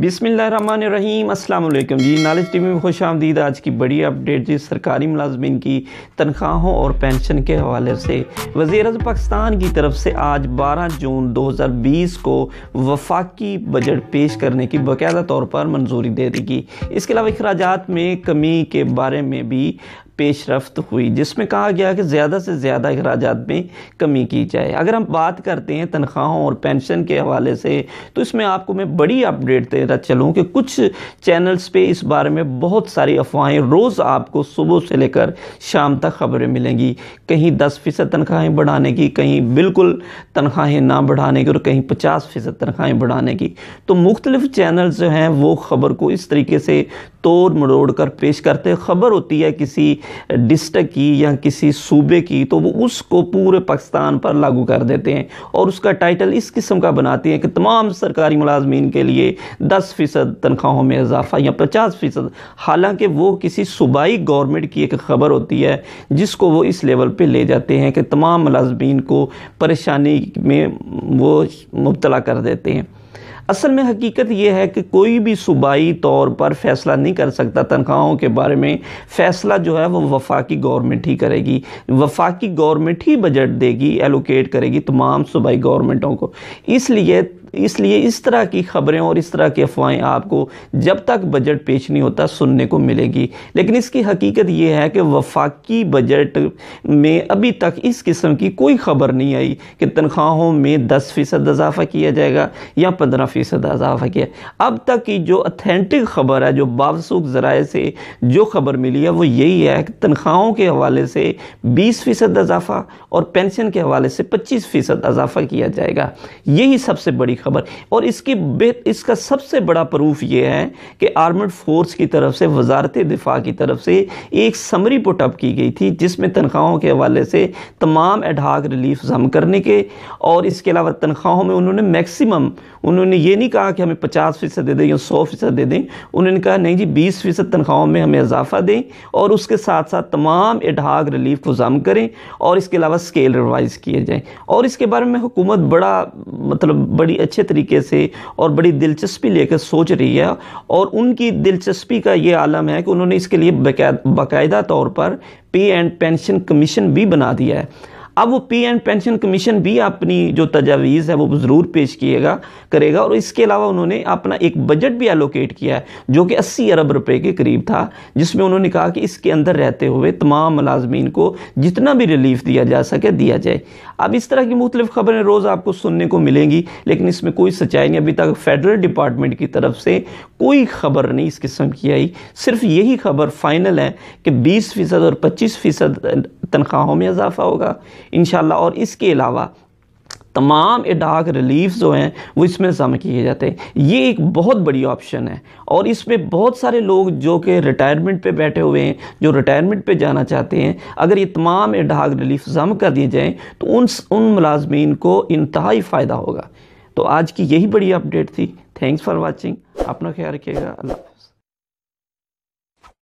बिस्मिल्लाहिर्रहमानिर्रहीम अस्सलाम वालेकुम जी, नॉलेज टीवी में खुश आमदीद। आज की बड़ी अपडेट जी सरकारी मुलाजमीन की तनख्वाहों और पेंशन के हवाले से वज़ीर पाकिस्तान की तरफ से आज 12 जून 2020 को वफाकी बजट पेश करने की बाकायदा तौर पर मंजूरी दे दी गई। इसके अलावा इखराजात में कमी के बारे में भी पेशरफ्त हुई, जिसमें कहा गया कि ज़्यादा से ज़्यादा अखराजात में कमी की जाए। अगर हम बात करते हैं तनख्वाहों और पेंशन के हवाले से, तो इसमें आपको मैं बड़ी अपडेट देता चलूँ कि कुछ चैनल्स पे इस बारे में बहुत सारी अफवाहें रोज़ आपको सुबह से लेकर शाम तक खबरें मिलेंगी। कहीं 10% तनख्वाहें बढ़ाने की, कहीं बिल्कुल तनख्वाहें ना बढ़ाने की और कहीं 50% तनख्वाहें बढ़ाने की। तो मुख्तलिफ चैनल्स जो हैं वो ख़बर को इस तरीके से तोड़ मरोड़ कर पेश करते हैं। ख़बर होती है किसी डिस्ट्रिक्ट की या किसी सूबे की, तो वो उसको पूरे पाकिस्तान पर लागू कर देते हैं और उसका टाइटल इस किस्म का बनाते हैं कि तमाम सरकारी मुलाजमीन के लिए 10% तनख्वाहों में इजाफा या 50%। हालांकि वो किसी सूबाई गवर्नमेंट की एक ख़बर होती है जिसको वो इस लेवल पर ले जाते हैं कि तमाम मुलाजमीन को परेशानी में वो मुब्तला कर देते हैं। असल में हकीकत यह है कि कोई भी सूबाई तौर पर फैसला नहीं कर सकता तनख्वाहों के बारे में। फैसला जो है वो वफाकी गवर्नमेंट ही करेगी, वफाकी गवर्नमेंट ही बजट देगी, एलोकेट करेगी तमाम सूबाई गवर्नमेंटों को। इसलिए इस तरह की ख़बरें और इस तरह की अफवाहें आपको जब तक बजट पेश नहीं होता सुनने को मिलेगी। लेकिन इसकी हकीकत यह है कि वफाकी बजट में अभी तक इस किस्म की कोई ख़बर नहीं आई कि तनख्वाहों में 10% इजाफा किया जाएगा या 15% इजाफा किया। अब तक की जो अथेंटिक ख़बर है, जो बावसूख ज़राए से जो ख़बर मिली है, वो यही है कि तनख्वाहों के हवाले से 20% इजाफा और पेंशन के हवाले से 25% इजाफा किया जाएगा। यही सबसे बड़ी खबर। और इसका सबसे बड़ा प्रूफ यह है कि आर्मड फोर्स की तरफ से, वजारत दिफा की तरफ से एक समरी पुटअप की गई थी, जिसमें तनख्वाहों के हवाले से तमाम एडहाक रिलीफ जम करने के, और इसके अलावा तनख्वाहों में उन्होंने मैक्सिमम, उन्होंने ये नहीं कहा कि हमें 50% दे दें या 100% दे दें। उन्होंने कहा नहीं जी, 20% तनख्वाहों में हमें इजाफा दें और उसके साथ साथ तमाम एडहाक रिलीफ को जम करें और इसके अलावा स्केल रिवाइज किए जाएँ। और इसके बारे में हुकूमत बड़ा बड़ी अच्छे तरीके से और बड़ी दिलचस्पी लेकर सोच रही है, और उनकी दिलचस्पी का ये आलम है कि उन्होंने इसके लिए बाकायदा तौर पर पे एंड पेंशन कमीशन भी बना दिया है। अब वो पे एंड पेंशन कमीशन भी अपनी जो तजावीज़ है वो ज़रूर पेश किएगा करेगा। और इसके अलावा उन्होंने अपना एक बजट भी एलोकेट किया है जो कि 80 अरब रुपए के करीब था, जिसमें उन्होंने कहा कि इसके अंदर रहते हुए तमाम मुलाजमीन को जितना भी रिलीफ दिया जा सके दिया जाए। अब इस तरह की मुख्तलिफ खबरें रोज़ आपको सुनने को मिलेंगी, लेकिन इसमें कोई सच्चाई नहीं। अभी तक फेडरल डिपार्टमेंट की तरफ से कोई ख़बर नहीं इस किस्म की आई। सिर्फ यही खबर फाइनल है कि 20% और 25% तनख्वाहों में इजाफा होगा इंशाल्लाह। और इसके अलावा तमाम एडहाक रिलीफ जो हैं वो इसमें जमा किए जाते हैं। ये एक बहुत बड़ी ऑप्शन है, और इसमें बहुत सारे लोग जो कि रिटायरमेंट पे बैठे हुए हैं, जो रिटायरमेंट पे जाना चाहते हैं, अगर ये तमाम एडहाक रिलीफ जमा कर दिए जाएँ तो उन मुलाजमीन को इंतहाई फ़ायदा होगा। तो आज की यही बड़ी अपडेट थी। Thanks for watching. अपना ख्याल रखिएगा। अल्लाह।